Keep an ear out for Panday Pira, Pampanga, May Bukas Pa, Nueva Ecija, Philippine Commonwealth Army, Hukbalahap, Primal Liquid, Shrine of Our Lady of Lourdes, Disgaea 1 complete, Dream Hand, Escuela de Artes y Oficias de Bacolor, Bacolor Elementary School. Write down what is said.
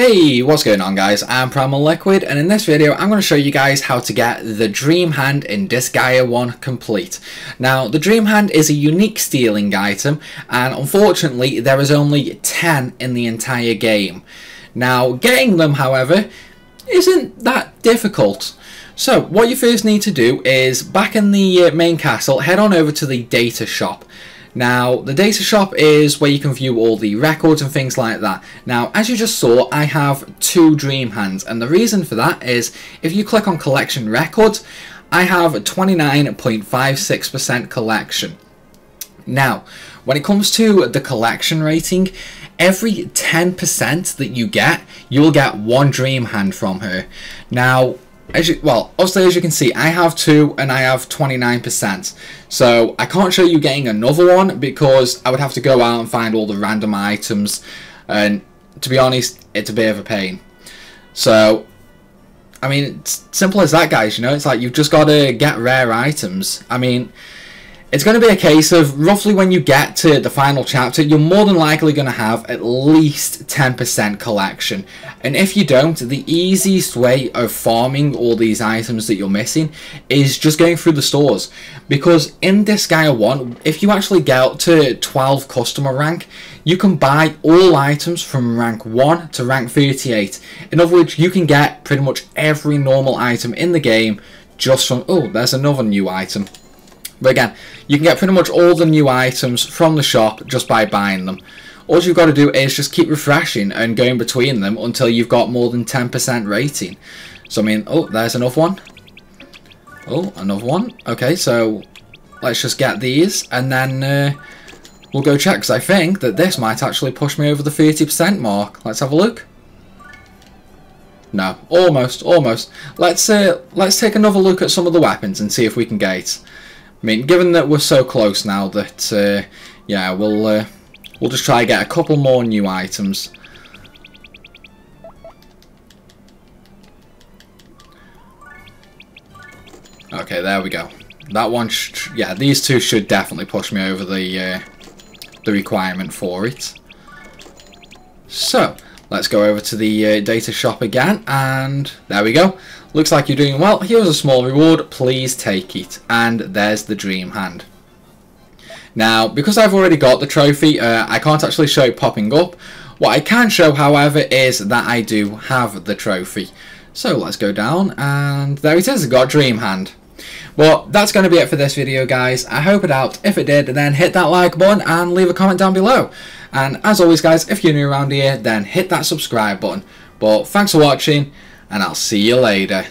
Hey, what's going on guys, I'm Primal Liquid and in this video I'm going to show you guys how to get the Dream Hand in Disgaea 1 complete. Now the Dream Hand is a unique stealing item and unfortunately there is only 10 in the entire game. Now getting them however isn't that difficult. So what you first need to do is back in the main castle head on over to the data shop. Now, the data shop is where you can view all the records and things like that. Now, as you just saw, I have 2 Dream Hands, and the reason for that is if you click on collection records, I have 29.56% collection. Now, when it comes to the collection rating, every 10% that you get, you'll get 1 Dream Hand from her. Now, as you can see, I have 2 and I have 29%. So I can't show you getting another one because I would have to go out and find all the random items. And to be honest, it's a bit of a pain. So, I mean, it's simple as that, guys. You know, it's like you've just got to get rare items. I mean, it's going to be a case of roughly when you get to the final chapter, you're more than likely going to have at least 10% collection. And if you don't, the easiest way of farming all these items that you're missing is just going through the stores. Because in Disgaea 1, if you actually get up to 12 customer rank, you can buy all items from rank 1 to rank 38. In other words, you can get pretty much every normal item in the game just from... Oh, there's another new item. But again, you can get pretty much all the new items from the shop just by buying them. All you've got to do is just keep refreshing and going between them until you've got more than 10% rating. So I mean, oh, there's another one. Oh, another one. Okay, so let's just get these and then we'll go check because I think that this might actually push me over the 30% mark. Let's have a look. No, almost. Let's take another look at some of the weapons and see if we can get. I mean, given that we're so close now that, yeah, we'll just try and get a couple more new items. Okay, there we go. That one, yeah, these two should definitely push me over the requirement for it. So, let's go over to the data shop again, and there we go. Looks like you're doing well. Here's a small reward. Please take it. And there's the Dream Hand. Now, because I've already got the trophy, I can't actually show it popping up. What I can show, however, is that I do have the trophy. So let's go down, and there it is. I've got Dream Hand. Well, that's going to be it for this video, guys. I hope it helped. If it did, then hit that like button and leave a comment down below. And as always, guys, if you're new around here, then hit that subscribe button. But thanks for watching, and I'll see you later.